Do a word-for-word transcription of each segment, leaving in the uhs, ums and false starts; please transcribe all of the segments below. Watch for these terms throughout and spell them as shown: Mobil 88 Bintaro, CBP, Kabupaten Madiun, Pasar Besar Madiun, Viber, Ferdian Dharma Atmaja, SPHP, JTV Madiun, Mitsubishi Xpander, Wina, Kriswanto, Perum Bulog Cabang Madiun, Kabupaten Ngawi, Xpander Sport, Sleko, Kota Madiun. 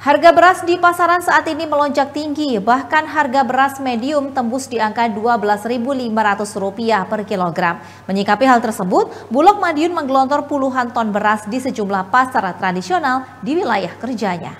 Harga beras di pasaran saat ini melonjak tinggi, bahkan harga beras medium tembus di angka dua belas ribu lima ratus rupiah per kilogram. Menyikapi hal tersebut, Bulog Madiun menggelontor puluhan ton beras di sejumlah pasar tradisional di wilayah kerjanya.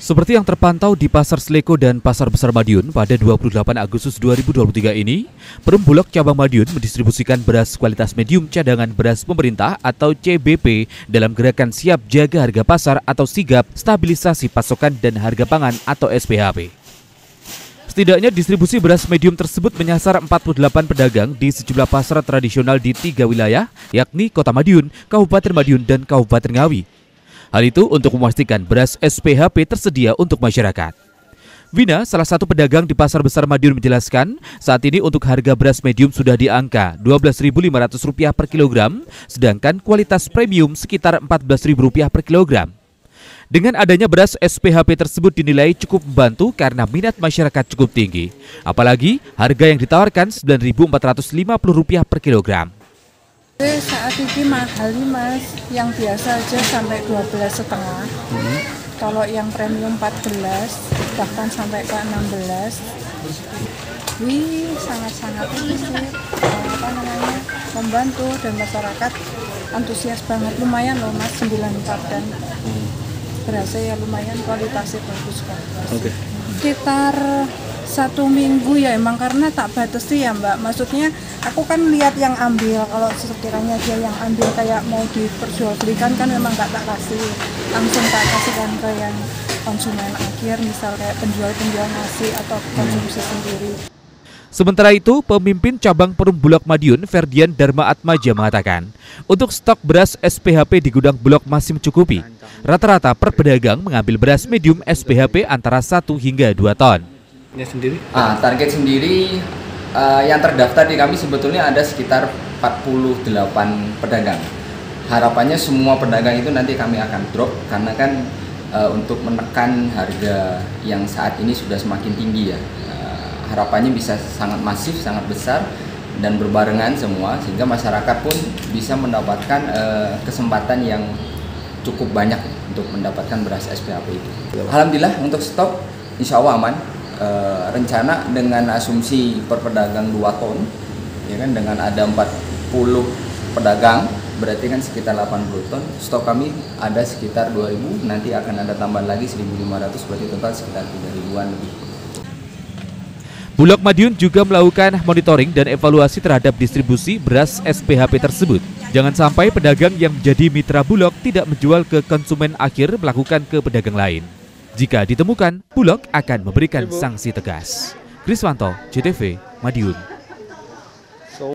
Seperti yang terpantau di Pasar Sleko dan Pasar Besar Madiun pada dua puluh delapan Agustus dua ribu dua puluh tiga ini, Perum Bulog Cabang Madiun mendistribusikan beras kualitas medium cadangan beras pemerintah atau C B P dalam gerakan siap jaga harga pasar atau sigap stabilisasi pasokan dan harga pangan atau S P H P. Setidaknya distribusi beras medium tersebut menyasar empat puluh delapan pedagang di sejumlah pasar tradisional di tiga wilayah, yakni Kota Madiun, Kabupaten Madiun, dan Kabupaten Ngawi. Hal itu untuk memastikan beras S P H P tersedia untuk masyarakat. Wina, salah satu pedagang di Pasar Besar Madiun, menjelaskan saat ini untuk harga beras medium sudah di angka dua belas ribu lima ratus rupiah per kilogram, sedangkan kualitas premium sekitar empat belas ribu rupiah per kilogram. Dengan adanya beras S P H P tersebut dinilai cukup membantu karena minat masyarakat cukup tinggi. Apalagi harga yang ditawarkan sembilan ribu empat ratus lima puluh rupiah per kilogram. Saat ini mahalnya mas, yang biasa aja sampai dua belas setengah. Hmm. Kalau yang premium empat belas, bahkan sampai ke enam belas. Wih, sangat-sangat ini sih, apa namanya, membantu dan masyarakat antusias banget. Lumayan loh mas, sembilan puluh empat dan berasa ya lumayan kualitasnya bagus kan. Oke. Okay. Sekitar satu minggu ya, emang karena tak batasi ya mbak, maksudnya aku kan lihat yang ambil, kalau sekiranya dia yang ambil kayak mau diperjualbelikan kan memang gak tak kasih, langsung tak kasihkan ke yang konsumen akhir, misal kayak penjual-penjual nasi atau konsumsi sendiri. Sementara itu, pemimpin cabang Perum Bulog Madiun, Ferdian Dharma Atmaja, mengatakan untuk stok beras S P H P di gudang Bulog masih mencukupi. Rata-rata per pedagang mengambil beras medium S P H P antara satu hingga dua ton. Sendiri? Ah, target sendiri uh, yang terdaftar di kami sebetulnya ada sekitar empat puluh delapan pedagang. Harapannya semua pedagang itu nanti kami akan drop karena kan uh, untuk menekan harga yang saat ini sudah semakin tinggi ya. Uh, harapannya bisa sangat masif, sangat besar dan berbarengan semua sehingga masyarakat pun bisa mendapatkan uh, kesempatan yang cukup banyak untuk mendapatkan beras S P H P itu. Alhamdulillah untuk stok insya Allah aman. E, rencana dengan asumsi per pedagang dua ton ya kan, dengan ada empat puluh pedagang berarti kan sekitar delapan puluh ton. Stok kami ada sekitar dua ribu, nanti akan ada tambahan lagi seribu lima ratus, berarti total sekitar tiga ribuan lebih. Bulog Madiun juga melakukan monitoring dan evaluasi terhadap distribusi beras S P H P tersebut. Jangan sampai pedagang yang menjadi mitra Bulog tidak menjual ke konsumen akhir melakukan ke pedagang lain. Jika ditemukan, Bulog akan memberikan sanksi tegas. Kriswanto, J T V, Madiun.